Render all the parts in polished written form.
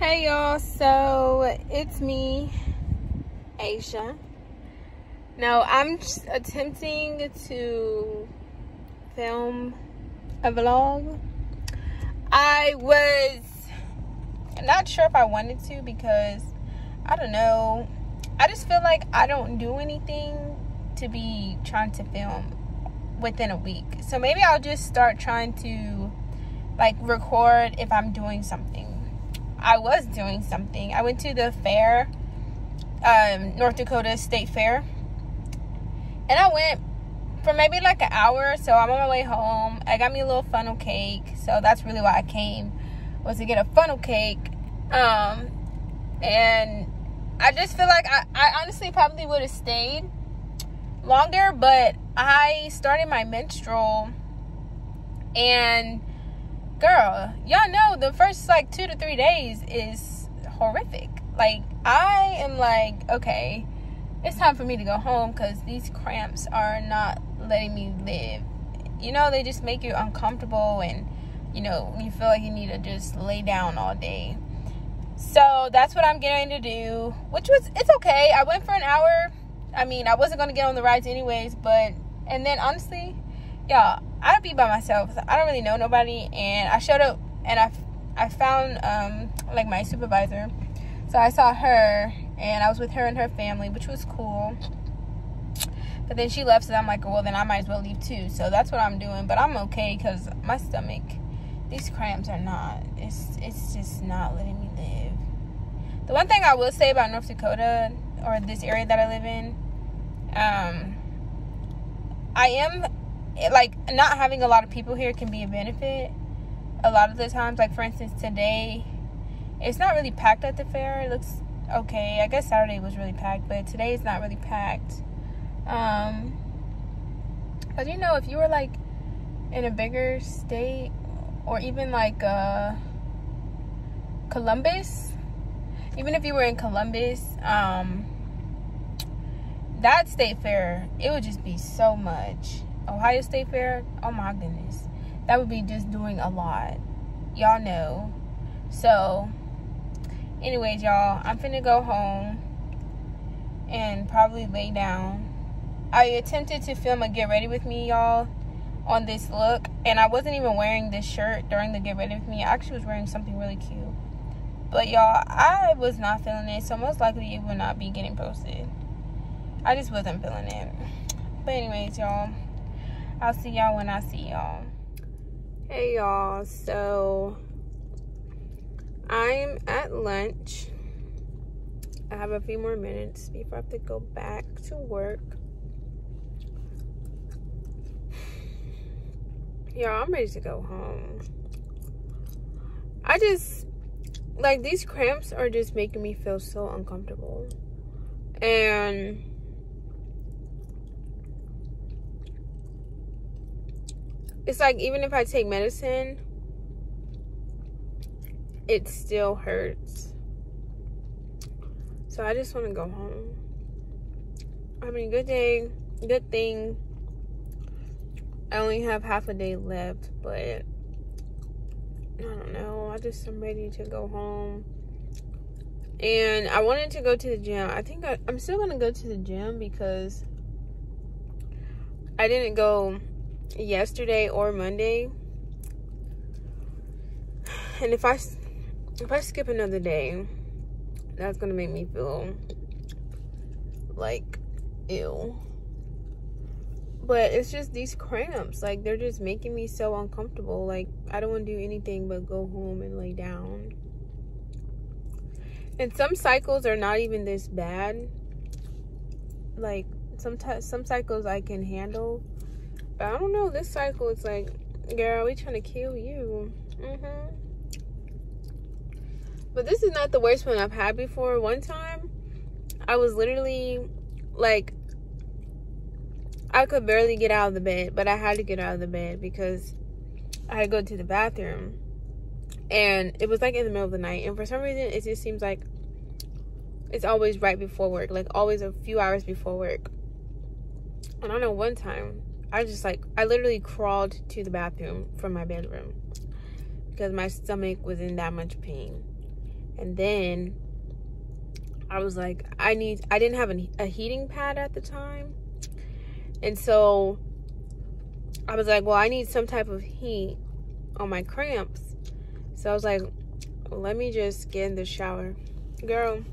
Hey y'all, so it's me, Aisha. Now I'm just attempting to film a vlog. I was not sure if I wanted to because I don't know. I just feel like I don't do anything to be trying to film within a week. So maybe I'll just start trying to like record if I'm doing something. I was doing something. I went to the fair, North Dakota State Fair, and I went for maybe like an hour. So I'm on my way home. I got me a little funnel cake, so that's really why I came, was to get a funnel cake. And I just feel like I honestly probably would have stayed longer, but I started my menstrual, and girl, y'all know the first like 2 to 3 days is horrific. Like, I am like, okay, it's time for me to go home because these cramps are not letting me live. You know, they just make you uncomfortable, and you know, you feel like you need to just lay down all day. So that's what I'm getting to do, which was, it's okay. I went for an hour. I mean, I wasn't going to get on the rides anyways, but, and then honestly, y'all, I'd be by myself. I don't really know nobody, and I showed up, and I found like my supervisor, so I saw her, and I was with her and her family, which was cool. But then she left, so I'm like, well, then I might as well leave too. So that's what I'm doing, but I'm okay because my stomach, these cramps are not. It's just not letting me live. The one thing I will say about North Dakota, or this area that I live in, I am, like, not having a lot of people here can be a benefit a lot of the times. Like, for instance, today it's not really packed at the fair. It looks okay. I guess Saturday was really packed, but today it's not really packed, because you know, if you were like in a bigger state, or even like Columbus, even if you were in Columbus, that state fair, it would just be so much. Ohio State Fair, oh my goodness, that would be just doing a lot, y'all know. So anyways, y'all, I'm finna go home and probably lay down. I attempted to film a get ready with me, y'all, on this look, and I wasn't even wearing this shirt during the get ready with me. I actually was wearing something really cute, but y'all, I was not feeling it, so most likely it will not be getting posted. I just wasn't feeling it. But anyways, y'all, I'll see y'all when I see y'all. Hey y'all, so I'm at lunch. I have a few more minutes before I have to go back to work. Y'all, I'm ready to go home. I just, like, these cramps are just making me feel so uncomfortable. And it's like, even if I take medicine, it still hurts. So I just want to go home. I mean, good day, good thing I only have half a day left, but I don't know. I just am ready to go home. And I wanted to go to the gym. I think I'm still going to go to the gym because I didn't go yesterday or Monday, and if I skip another day, that's gonna make me feel like ill. But it's just these cramps, like, they're just making me so uncomfortable. Like, I don't want to do anything but go home and lay down. And some cycles are not even this bad. Like, sometimes some cycles I can handle. I don't know, this cycle, it's like, girl, we trying to kill you. But this is not the worst one I've had before. One time, I was literally, like, I could barely get out of the bed, but I had to get out of the bed because I had to go to the bathroom. And it was, like, in the middle of the night. And for some reason, it just seems like it's always right before work. Like, always a few hours before work. And I know one time, I just, like, I literally crawled to the bathroom from my bedroom because my stomach was in that much pain. And then I was like, I didn't have a heating pad at the time. And so I was like, well, I need some type of heat on my cramps. So I was like, let me just get in the shower. Girl,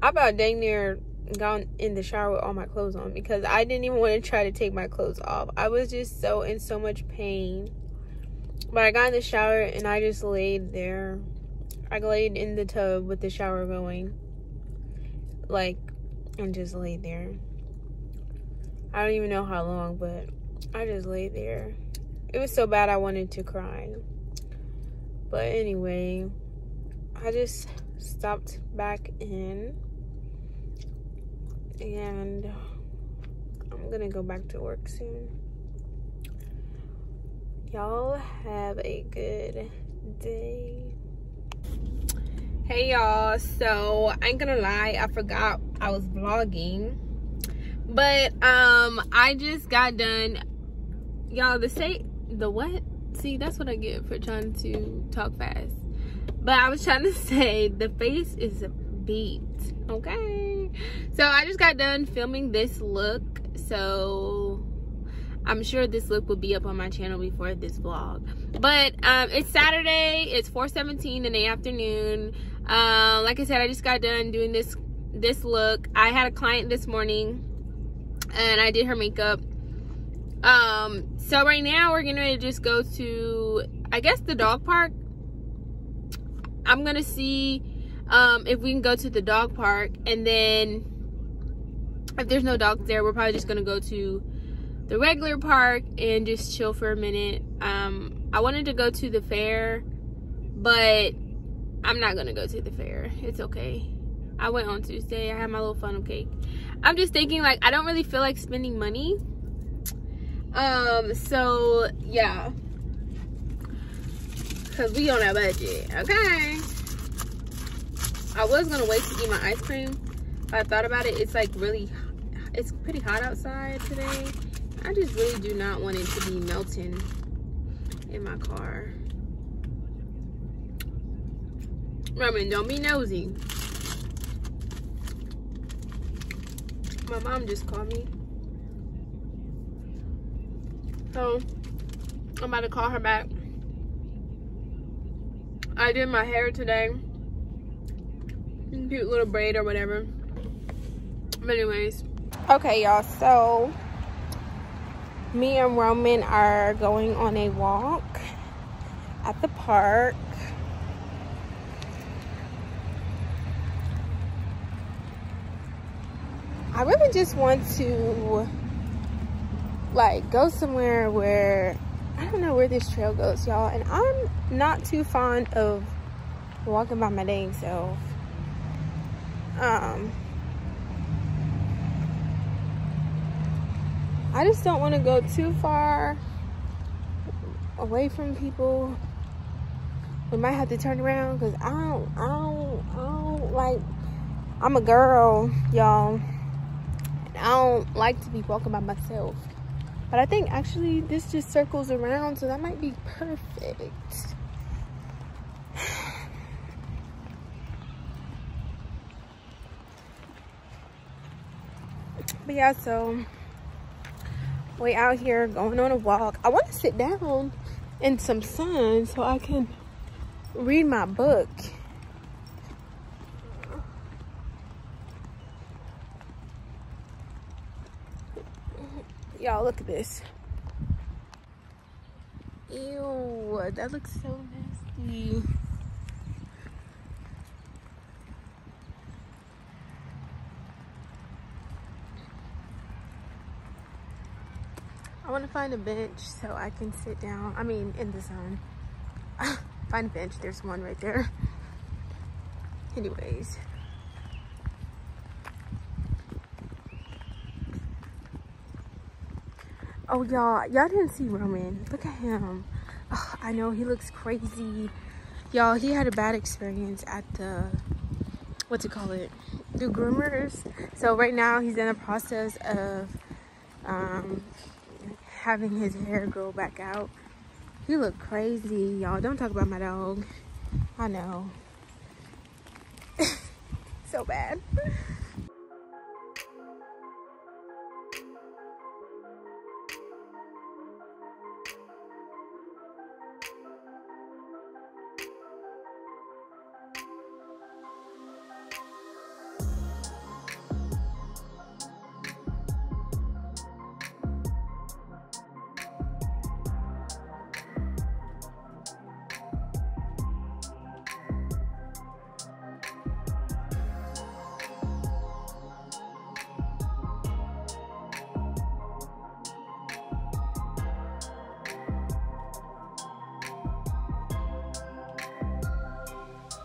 I about dang near gone in the shower with all my clothes on, because I didn't even want to try to take my clothes off. I was just in so much pain. But I got in the shower and I just laid there. I laid in the tub with the shower going, like, and just laid there. I don't even know how long, but I just laid there. It was so bad I wanted to cry. But anyway, I just stopped back in, and I'm gonna go back to work soon. Y'all have a good day. Hey y'all, so I ain't gonna lie, I forgot I was vlogging, but I just got done, y'all. See, that's what I get for trying to talk fast. But I was trying to say the face is beat, okay? So I just got done filming this look, so I'm sure this look will be up on my channel before this vlog. But it's Saturday, it's 4:17 in the afternoon. Like I said, I just got done doing this look. I had a client this morning and I did her makeup. So right now we're gonna just go to, I guess, the dog park. I'm gonna see if we can go to the dog park, and then if there's no dogs there, we're probably just gonna go to the regular park and just chill for a minute. I wanted to go to the fair, but I'm not gonna go to the fair. It's okay. I went on Tuesday. I had my little funnel cake. I'm just thinking, like, I don't really feel like spending money. So yeah, because we on our budget, okay? I was gonna wait to eat my ice cream, but I thought about it. It's like it's pretty hot outside today. I just really do not want it to be melting in my car. Roman, don't be nosy. My mom just called me, so I'm about to call her back. I did my hair today, cute little braid or whatever. But anyways, okay y'all, so me and Roman are going on a walk at the park. I really just want to, like, go somewhere where I don't know where this trail goes, y'all, and I'm not too fond of walking by my dang self. I just don't want to go too far away from people. We might have to turn around, because I don't like, I'm a girl, y'all, and I don't like to be walking by myself. But I think actually this just circles around, so that might be perfect. But yeah, so we out here going on a walk. I want to sit down in some sun so I can read my book. Y'all, look at this. Ew, that looks so nasty. I want to find a bench so I can sit down. I mean, in the sun. Find a bench. There's one right there. Anyways. Oh, y'all didn't see Roman. Look at him. Oh, I know, he looks crazy. Y'all, he had a bad experience at the, the groomers. So right now he's in the process of having his hair grow back out. He looked crazy, y'all. Don't talk about my dog. I know. so bad.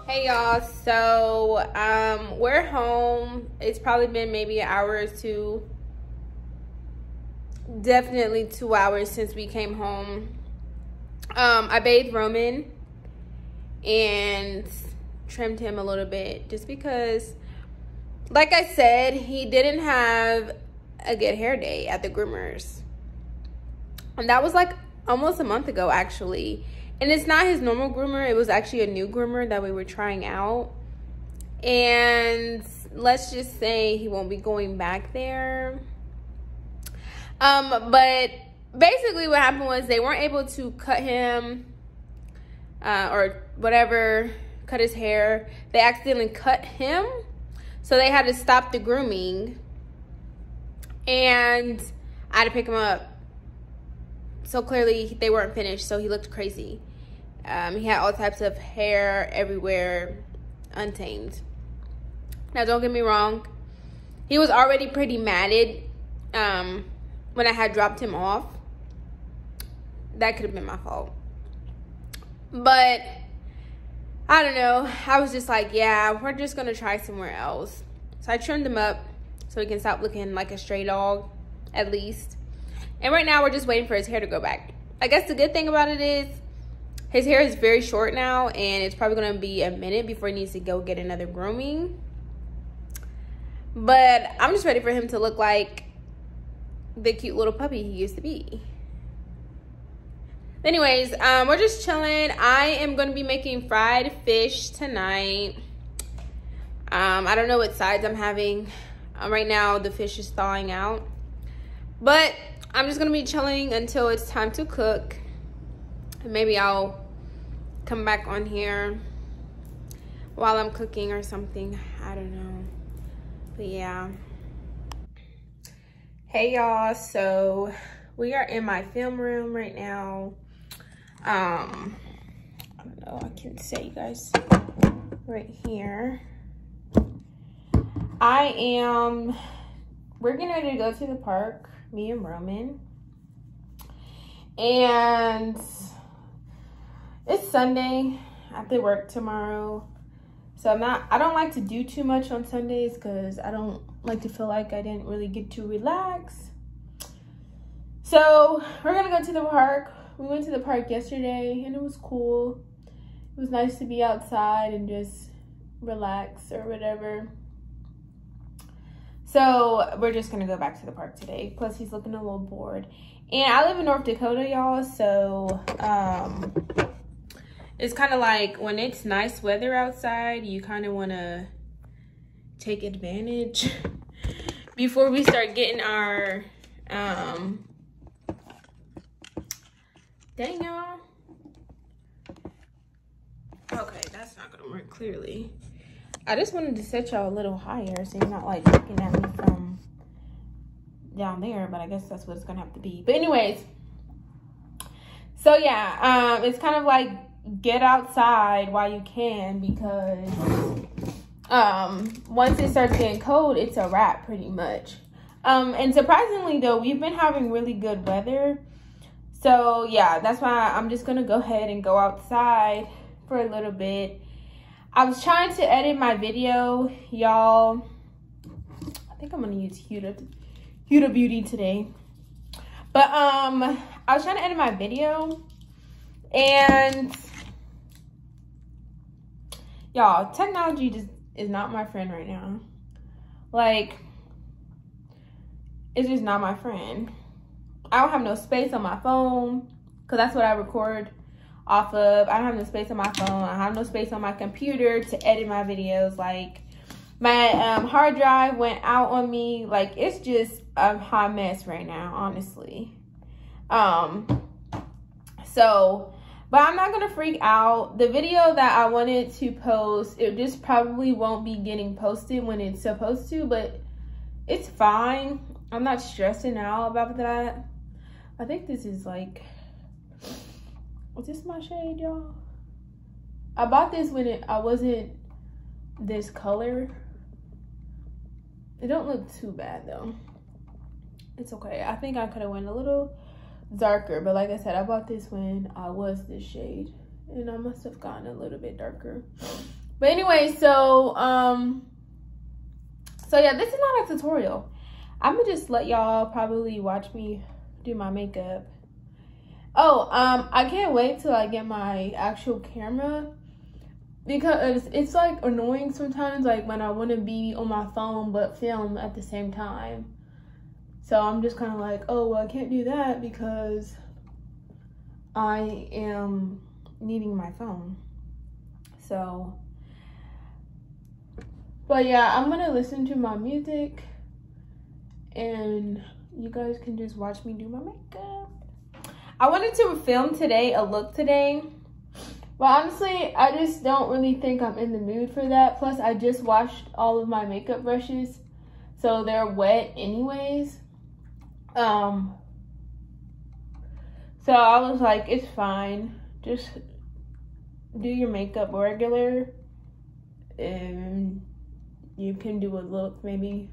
Hey y'all, so we're home. It's probably been maybe an hour or two, definitely 2 hours since we came home. I bathed Roman and trimmed him a little bit just because, like I said, he didn't have a good hair day at the groomers, and that was like almost a month ago actually. And it's not his normal groomer. It was actually a new groomer that we were trying out. And let's just say he won't be going back there. But basically what happened was they weren't able to cut him or whatever, cut his hair. They accidentally cut him. So they had to stop the grooming. And I had to pick him up. So clearly they weren't finished, so he looked crazy. He had all types of hair everywhere, untamed. Now don't get me wrong, he was already pretty matted when I had dropped him off. That could have been my fault, but I don't know. I was just like, yeah, we're just gonna try somewhere else. So I trimmed him up so he can stop looking like a stray dog, at least. And right now, we're just waiting for his hair to grow back. I guess the good thing about it is his hair is very short now, and it's probably going to be a minute before he needs to go get another grooming. But I'm just ready for him to look like the cute little puppy he used to be. Anyways, we're just chilling. I am going to be making fried fish tonight. I don't know what sides I'm having. Right now, the fish is thawing out. But I'm just gonna be chilling until it's time to cook. Maybe I'll come back on here while I'm cooking or something, I don't know. But yeah. Hey y'all, so we are in my film room right now. I don't know, I can set you guys right here. We're getting ready to go to the park, me and Roman, and it's Sunday. I have to work tomorrow, so I don't like to do too much on Sundays because I don't like to feel like I didn't really get to relax. So we're gonna go to the park. We went to the park yesterday and it was cool. It was nice to be outside and just relax or whatever. So we're just gonna go back to the park today. Plus he's looking a little bored. And I live in North Dakota, y'all, so it's kind of like when it's nice weather outside, you kind of want to take advantage before we start getting our dang y'all. Okay, that's not gonna work clearly. I just wanted to set y'all a little higher so you're not like looking at me from down there, but I guess that's what it's gonna have to be. But anyways, so yeah, it's kind of like get outside while you can, because once it starts getting cold, it's a wrap pretty much. And surprisingly though, we've been having really good weather. So yeah, that's why I'm just gonna go ahead and go outside for a little bit. I was trying to edit my video, y'all. I think I'm gonna use Huda Beauty today. But I was trying to edit my video, and y'all, technology just is not my friend right now. Like, it's just not my friend. I don't have no space on my phone, because that's what I record off of. I don't have no space on my phone. I have no space on my computer to edit my videos. Like, My hard drive went out on me. Like, it's just a hot mess right now, honestly. But I'm not going to freak out. The video that I wanted to post, it just probably won't be getting posted when it's supposed to, but it's fine. I'm not stressing out about that. I think this is like, is this my shade, y'all? I bought this when I wasn't this color. It don't look too bad though. It's okay. I think I could have went a little darker, but like I said, I bought this when I was this shade, and I must have gotten a little bit darker. But anyway, so yeah, this is not a tutorial. I'm gonna just let y'all probably watch me do my makeup. I can't wait till I get my actual camera, because it's like annoying sometimes, like when I want to be on my phone but film at the same time. So I'm just kind of like, oh, well, I can't do that because I am needing my phone. So, but yeah, I'm gonna listen to my music and you guys can just watch me do my makeup. I wanted to film today, a look today, but honestly, I just don't really think I'm in the mood for that. Plus, I just washed all of my makeup brushes, so they're wet anyways. So I was like, it's fine. Just do your makeup regular and you can do a look maybe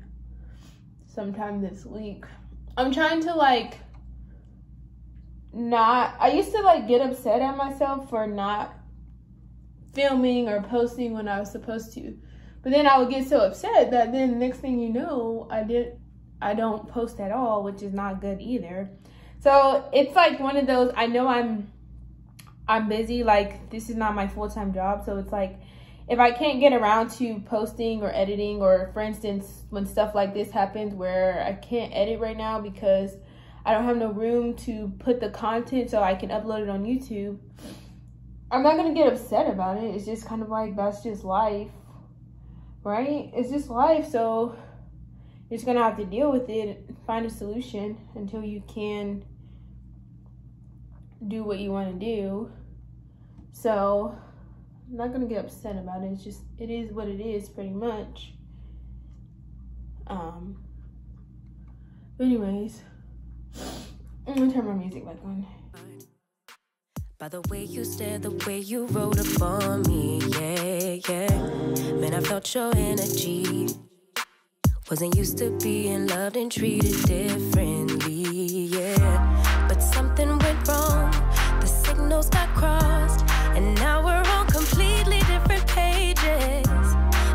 sometime this week. I'm trying to like not, I used to like get upset at myself for not filming or posting when I was supposed to. But then I would get so upset that then next thing you know, I don't post at all, which is not good either. So it's like one of those, I know I'm busy, like this is not my full-time job. So it's like, if I can't get around to posting or editing, or for instance, when stuff like this happens where I can't edit right now because I don't have no room to put the content so I can upload it on YouTube, I'm not gonna get upset about it. It's just kind of like, that's just life, right? It's just life, so you're just gonna have to deal with it, find a solution until you can do what you want to do. So I'm not gonna get upset about it. It's just, it is what it is, pretty much. Anyways, I'm gonna turn my music back on. By the way you said, the way you wrote up for me, yeah, yeah. Man, I felt your energy. Wasn't used to being loved and treated differently, yeah. But something went wrong, the signals got crossed, and now we're on completely different pages.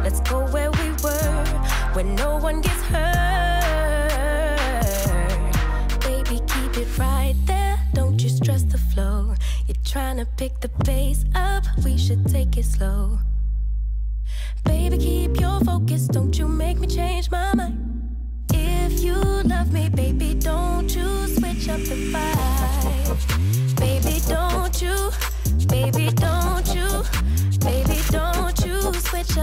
Let's go where we were, when no one gets hurt. Baby, keep it right there, don't you stress the flow. You're trying to pick the pace up, we should take it slow. Baby, keep your focus, don't you make me change my mind. If you love me, baby, don't you switch up the vibe. Baby, don't you switch up the vibe. Baby, don't you switch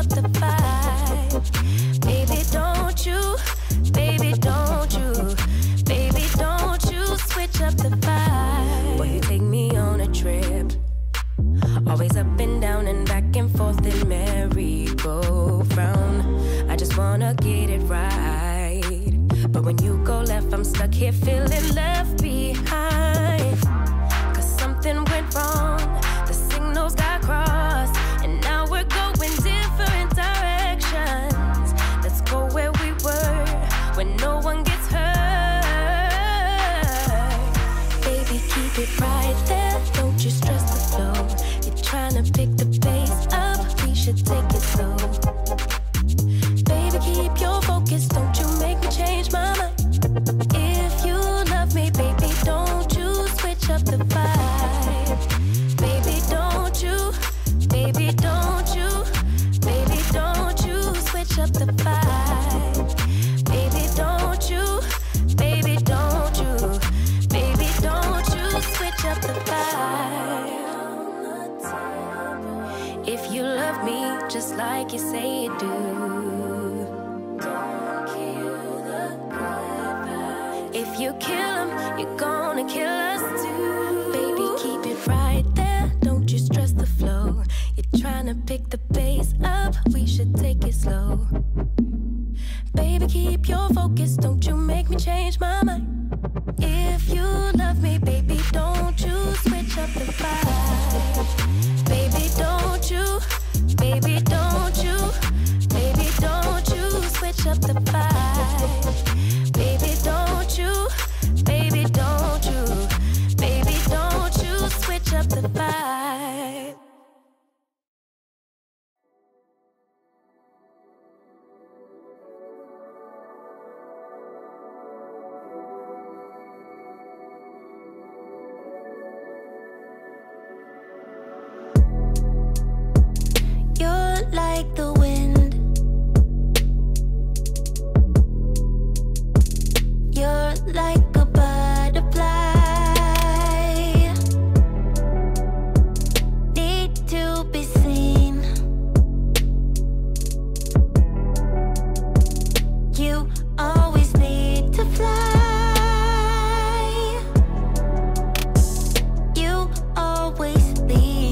up the vibe. Boy, you take me on a trip, always up and down and back and forth in merry-go-round. I just wanna get it right, but when you go left, I'm stuck here feeling left behind. Cause something went wrong, the signals got crossed, and now we're going different directions. Let's go where we were, when no one gets hurt. Baby, keep it right there, don't you stress the flow. Trying to pick the pace up, we should take it slow. Baby, keep your focus, don't you make me change my mind. If you love me, baby, don't you switch up the vibe. Baby, don't you switch up the vibe. Baby, don't you switch up the vibe. If you love me just like you say you do, If you kill him, you're gonna kill us too. Baby, keep it right there, don't you stress the flow. You're trying to pick the pace up, we should take it slow. Baby, keep your focus, don't you make me change my mind. If you love me, baby, don't you switch up the vibe. Baby, don't you switch up the vibe. Baby, don't you switch up the vibe. Like the wind, you're like a butterfly, need to be seen. You always need to fly, you always leave.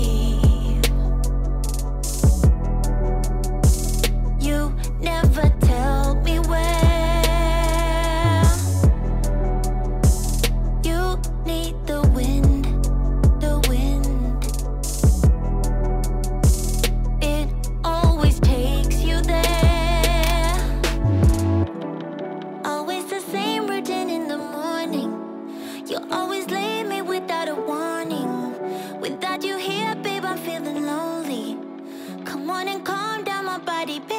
Never tell me where you need the wind, it always takes you there. Always the same routine in the morning, you always leave me without a warning. Without you here, babe, I'm feeling lonely. Come on and calm down my body, baby.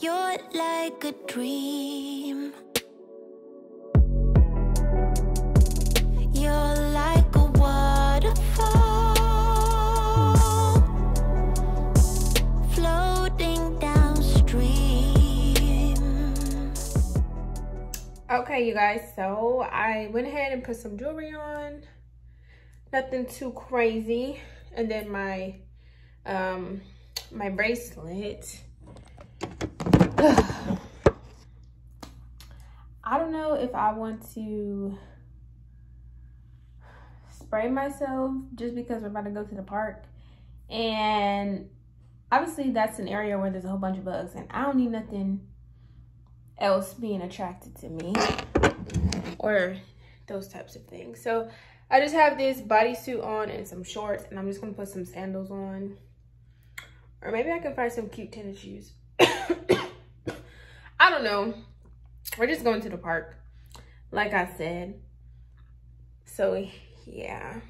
You're like a dream, you're like a waterfall, floating downstream. Okay, you guys, so I went ahead and put some jewelry on, nothing too crazy, and then my my bracelet. I don't know if I want to spray myself just because we're about to go to the park, and obviously that's an area where there's a whole bunch of bugs and I don't need nothing else being attracted to me or those types of things. So I just have this bodysuit on and some shorts, and I'm just gonna put some sandals on, or maybe I can find some cute tennis shoes. I don't know. We're just going to the park, like I said. So, yeah.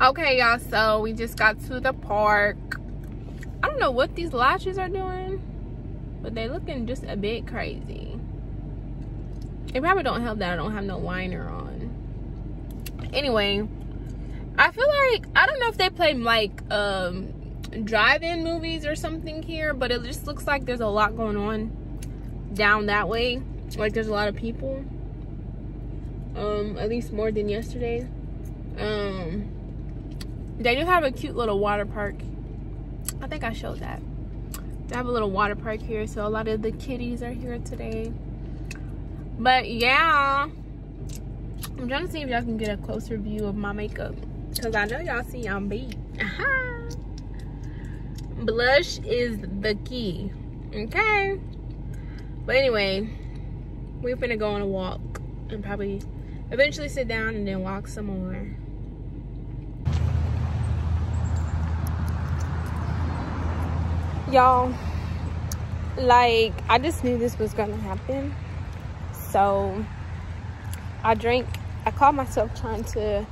Okay, y'all. So, we just got to the park. I don't know what these lashes are doing, but they looking just a bit crazy. It probably don't help that I don't have no liner on. Anyway, I feel like, I don't know if they play, like, drive-in movies or something here, but it just looks like there's a lot going on down that way. Like, there's a lot of people, at least more than yesterday. They do have a cute little water park. I think I showed that. They have a little water park here, so a lot of the kitties are here today. But yeah, I'm trying to see if y'all can get a closer view of my makeup, because I know y'all see I'm beat. Blush is the key, okay? But anyway, we're gonna go on a walk and probably eventually sit down and then walk some more. Y'all, like, I just knew this was gonna happen. So I caught myself trying to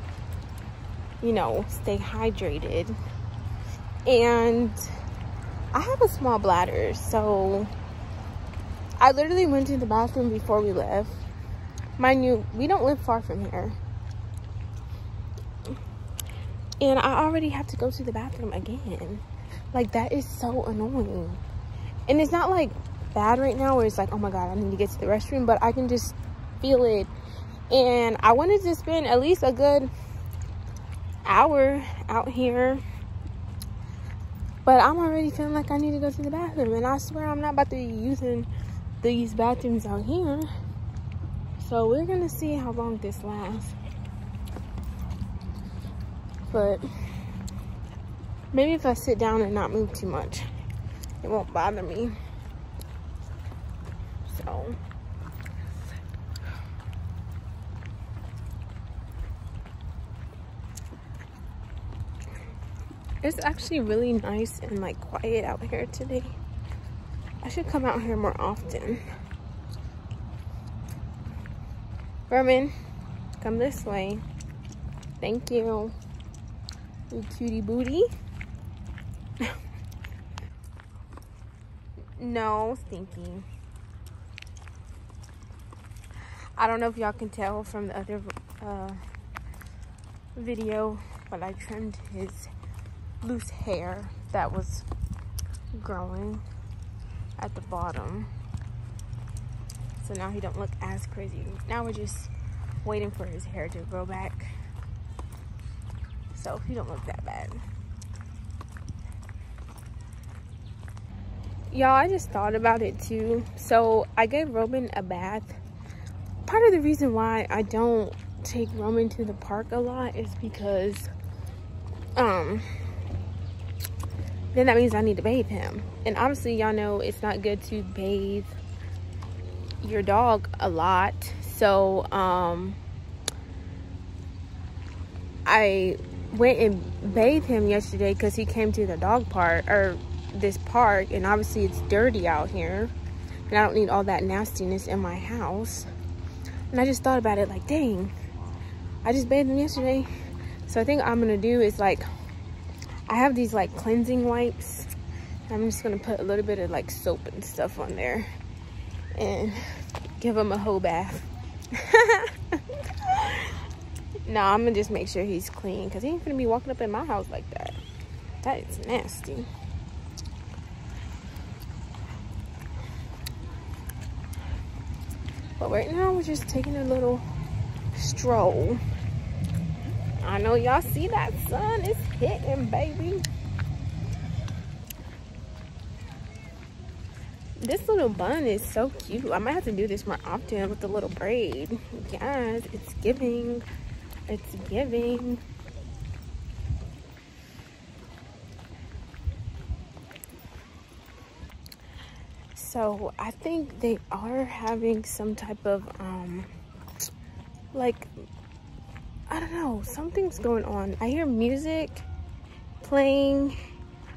you know, stay hydrated. And I have a small bladder, so I literally went to the bathroom before we left. Mind you, we don't live far from here. And I already have to go to the bathroom again. Like, that is so annoying. And it's not like bad right now where it's like, oh my god, I need to get to the restroom, but I can just feel it. And I wanted to spend at least a good hour out here, but I'm already feeling like I need to go to the bathroom, and I swear I'm not about to be using these bathrooms out here. So we're gonna see how long this lasts, but maybe if I sit down and not move too much, it won't bother me. So it's actually really nice and like quiet out here today. I should come out here more often. Roman, come this way. Thank you, you cutie booty. No, stinky. I don't know if y'all can tell from the other video, but I trimmed his loose hair that was growing at the bottom, so now he don't look as crazy. Now we're just waiting for his hair to grow back, so he don't look that bad. Y'all, I just thought about it too. So I gave Roman a bath. Part of the reason why I don't take Roman to the park a lot is because then that means I need to bathe him. And obviously, y'all know it's not good to bathe your dog a lot. So, I went and bathed him yesterday because he came to the dog park, or this park, and obviously it's dirty out here. And I don't need all that nastiness in my house. And I just thought about it like, dang, I just bathed him yesterday. So I think I'm going to do is like, I have these like cleansing wipes. I'm just gonna put a little bit of like soap and stuff on there and give him a whole bath. Nah, I'm gonna just make sure he's clean, because he ain't gonna be walking up in my house like that. That is nasty. But right now we're just taking a little stroll. I know y'all see that sun is hitting, baby. This little bun is so cute. I might have to do this more often with the little braid. Guys, it's giving. It's giving. So I think they are having some type of like, I don't know, something's going on. I hear music playing.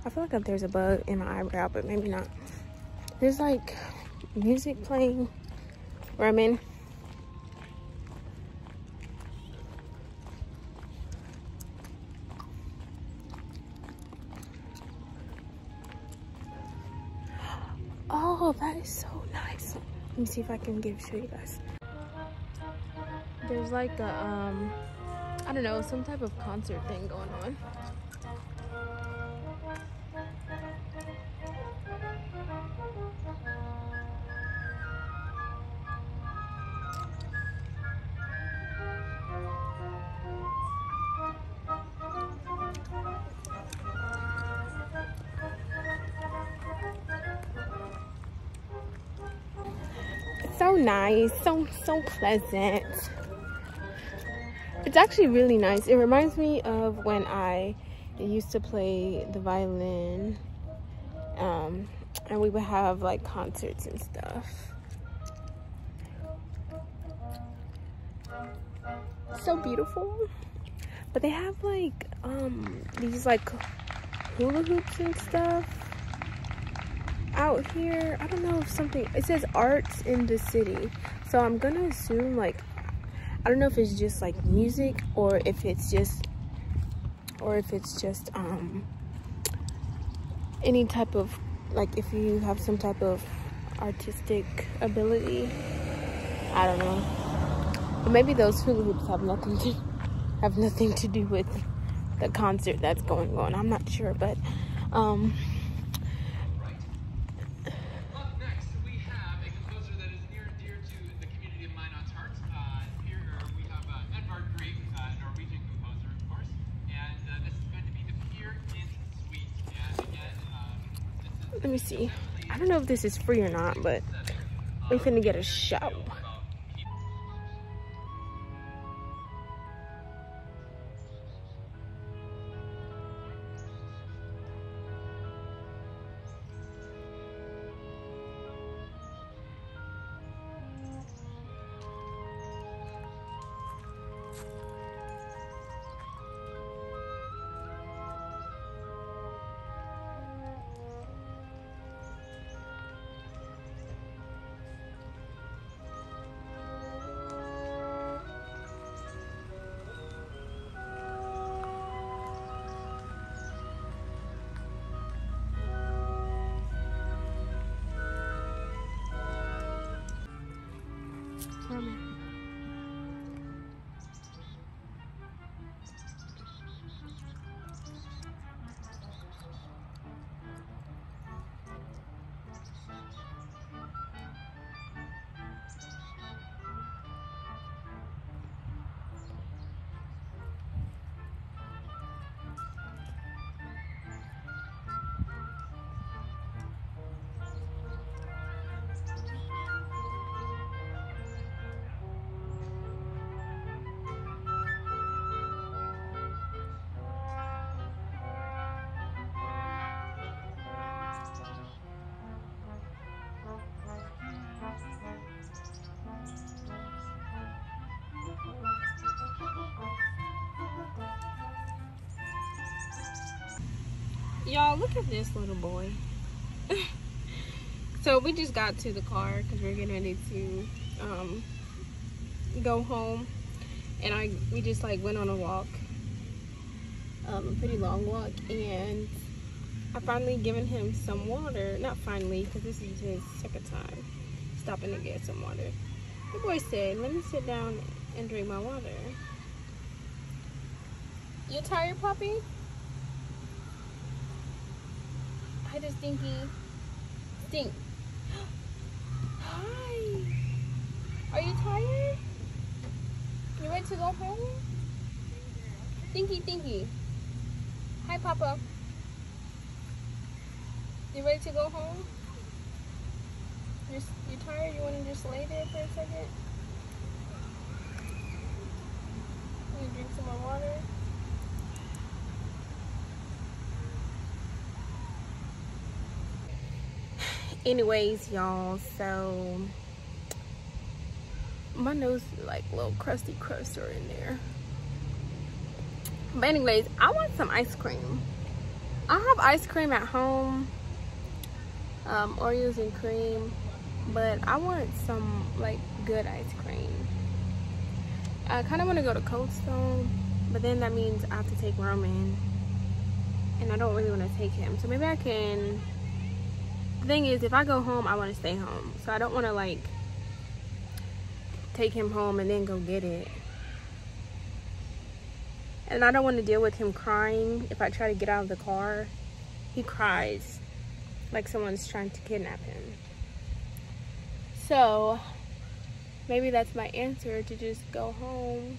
I feel like there's a bug in my eyebrow, but maybe not. There's like music playing. Roman. Oh, that is so nice. Let me see if I can show you guys. There's like a I don't know, some type of concert thing going on. So nice, so pleasant. It's actually really nice. It reminds me of when I used to play the violin, and we would have like concerts and stuff. So beautiful. But they have like these like hula hoops and stuff out here. I don't know if something, it says arts in the city, so I'm gonna assume like, I don't know if it's just like music or if it's just or if it's just any type of, like, if you have some type of artistic ability. I don't know. But maybe those hula hoops have nothing to do with the concert that's going on. I'm not sure, but let me see. I don't know if this is free or not, but we're gonna get a show. Y'all, look at this little boy. So we just got to the car because we're gonna need to go home, and we just like went on a walk, a pretty long walk, and I finally given him some water. Not finally, because this is his second time stopping to get some water. The boy said, "Let me sit down and drink my water." You tired, puppy? I just think. Hi. Are you tired? You ready to go home? Thinky. Hi, Papa. You ready to go home? You tired? You want to just lay there for a second? You drink some more water? Anyways, y'all, so my nose is like a little crusty crust are in there. But anyways, I want some ice cream. I have ice cream at home, Oreos and cream, but I want some like good ice cream. I kind of want to go to Cold Stone, but then that means I have to take Roman, and I don't really want to take him. So maybe I can. The thing is, if I go home, I want to stay home, so I don't want to like take him home and then go get it, and I don't want to deal with him crying. If I try to get out of the car, he cries like someone's trying to kidnap him. So maybe that's my answer, to just go home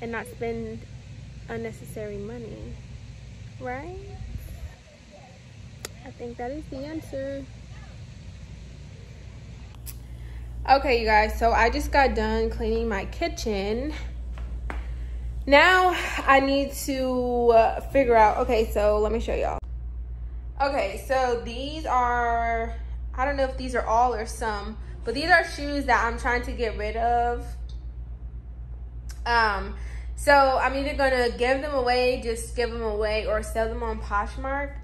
and not spend unnecessary money, right? I think that is the answer. Okay, you guys, so I just got done cleaning my kitchen. Now I need to figure out, okay, so let me show y'all. Okay, so these are, I don't know if these are all or some, but these are shoes that I'm trying to get rid of. So I'm either gonna give them away, just give them away, or sell them on Poshmark.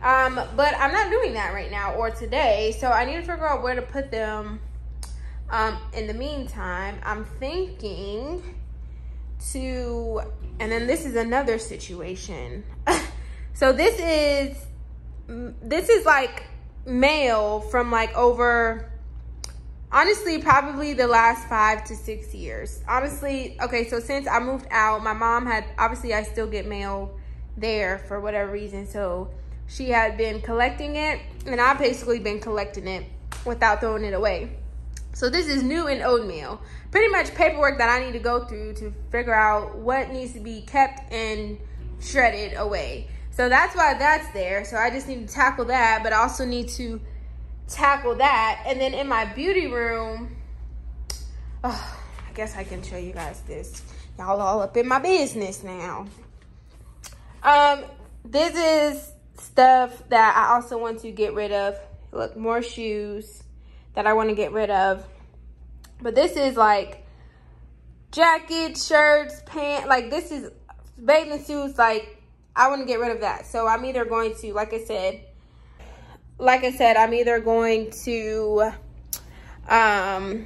But I'm not doing that right now or today, so I need to figure out where to put them. In the meantime, I'm thinking to, and then this is another situation. So this is like mail from like over, honestly, probably the last 5 to 6 years. Honestly, okay, so since I moved out, my mom had, obviously I still get mail there for whatever reason. So she had been collecting it, and I've basically been collecting it without throwing it away. So this is new and old mail. Pretty much paperwork that I need to go through to figure out what needs to be kept and shredded away. So that's why that's there. So I just need to tackle that, but I also need to tackle that. And then in my beauty room, oh, I guess I can show you guys this. Y'all all up in my business now. This is stuff that I also want to get rid of. Look, more shoes that I want to get rid of. But this is like jackets, shirts, pants, like this is bathing suits, like I want to get rid of that. So I'm either going to, like I said, I'm either going to sell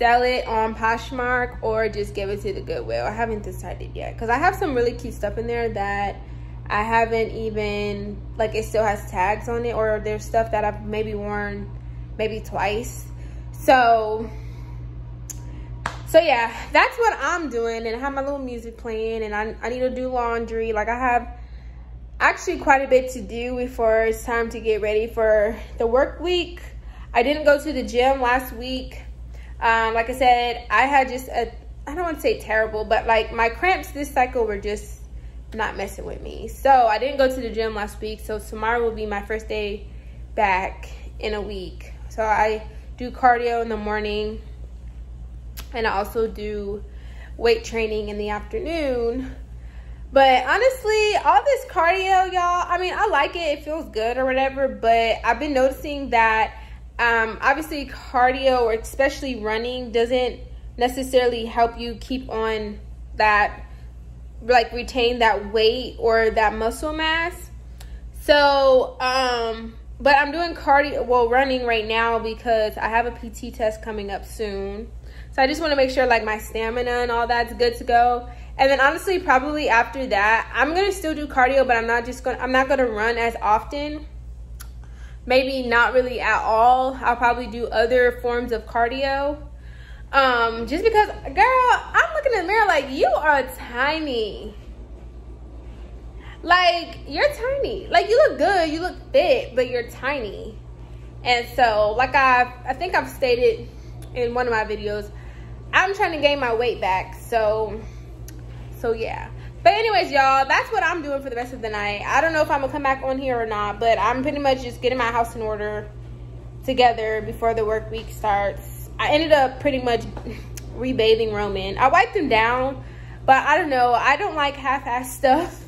it on Poshmark or just give it to the Goodwill. I haven't decided yet because I have some really cute stuff in there that I haven't even, like, it still has tags on it, or there's stuff that I've maybe worn maybe twice. So yeah, that's what I'm doing. And I have my little music playing, and I need to do laundry. Like, I have actually quite a bit to do before it's time to get ready for the work week. I didn't go to the gym last week. Like I said, I had just a, I don't want to say terrible, but like my cramps this cycle were just not messing with me. So I didn't go to the gym last week. So tomorrow will be my first day back in a week. So I do cardio in the morning, and I also do weight training in the afternoon. But honestly, all this cardio, y'all, I mean, I like it. It feels good or whatever. But I've been noticing that obviously cardio, or especially running, doesn't necessarily help you keep on that, like, retain that weight or that muscle mass. So but I'm doing cardio, well, running right now, because I have a PT test coming up soon. So I just want to make sure, like, my stamina and all that's good to go. And then honestly, probably after that, I'm gonna still do cardio, but I'm not gonna run as often, maybe not really at all. I'll probably do other forms of cardio. Just because, girl, I'm looking in the mirror like, you are tiny. Like, you're tiny. Like, you look good, you look fit, but you're tiny. And so, like, I think I've stated in one of my videos, I'm trying to gain my weight back. So yeah. But anyways, y'all, that's what I'm doing for the rest of the night. I don't know if I'm gonna come back on here or not, but I'm pretty much just getting my house in order together before the work week starts. I ended up pretty much rebathing Roman. I wiped him down, but I don't know. I don't like half-ass stuff.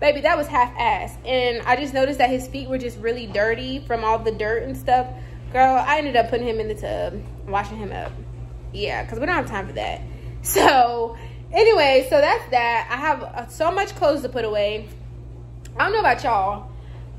Baby, that was half-ass. And I just noticed that his feet were just really dirty from all the dirt and stuff. Girl, I ended up putting him in the tub, washing him up. Yeah, because we don't have time for that. So, anyway, so that's that. I have so much clothes to put away. I don't know about y'all,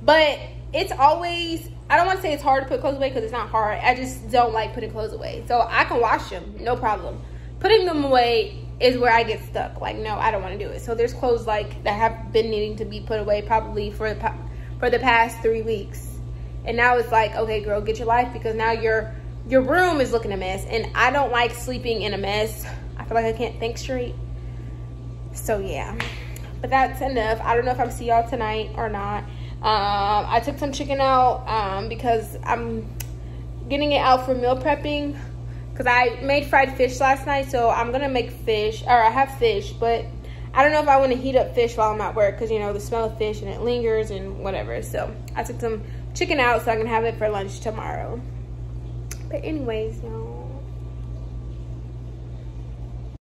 but it's always... I don't want to say it's hard to put clothes away, because it's not hard. I just don't like putting clothes away. So I can wash them, no problem. Putting them away is where I get stuck. Like, no, I don't want to do it. So there's clothes, like, that have been needing to be put away probably for the past 3 weeks. And now it's like, okay, girl, get your life, because now your room is looking a mess. And I don't like sleeping in a mess. I feel like I can't think straight. So, yeah. But that's enough. I don't know if I'm see y'all tonight or not. I took some chicken out because I'm getting it out for meal prepping, because I made fried fish last night. So I'm gonna make fish, or I have fish, but I don't know if I want to heat up fish while I'm at work, because, you know, the smell of fish and it lingers and whatever. So I took some chicken out so I can have it for lunch tomorrow. But anyways, y'all,